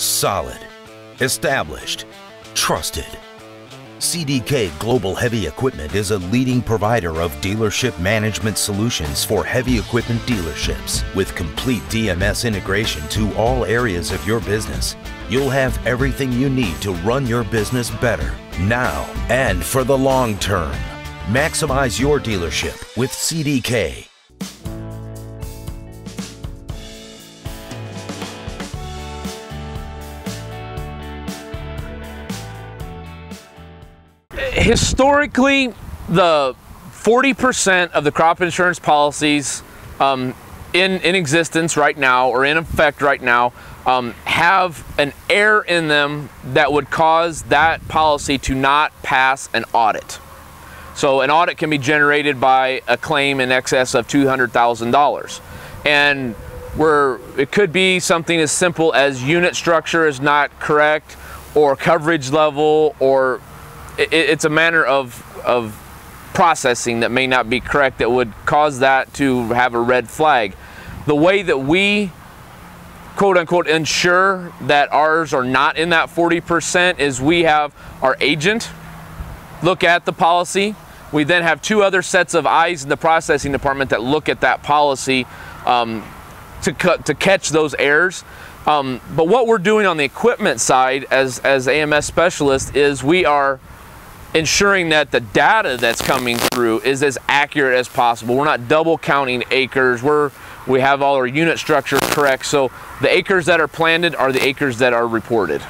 Solid, established, trusted. CDK Global Heavy Equipment is a leading provider of dealership management solutions for heavy equipment dealerships. With complete DMS integration to all areas of your business, you'll have everything you need to run your business better, now and for the long term. Maximize your dealership with CDK. Historically, the 40% of the crop insurance policies in existence right now, or in effect right now, have an error in them that would cause that policy to not pass an audit. So an audit can be generated by a claim in excess of $200,000. And it could be something as simple as unit structure is not correct, or coverage level, or it's a manner of processing that may not be correct that would cause that to have a red flag. The way that we, quote unquote, ensure that ours are not in that 40% is we have our agent look at the policy. We then have two other sets of eyes in the processing department that look at that policy to catch those errors. But what we're doing on the equipment side as AMS specialists is we are ensuring that the data that's coming through is as accurate as possible. We're not double counting acres. We have all our unit structure correct. So the acres that are planted are the acres that are reported.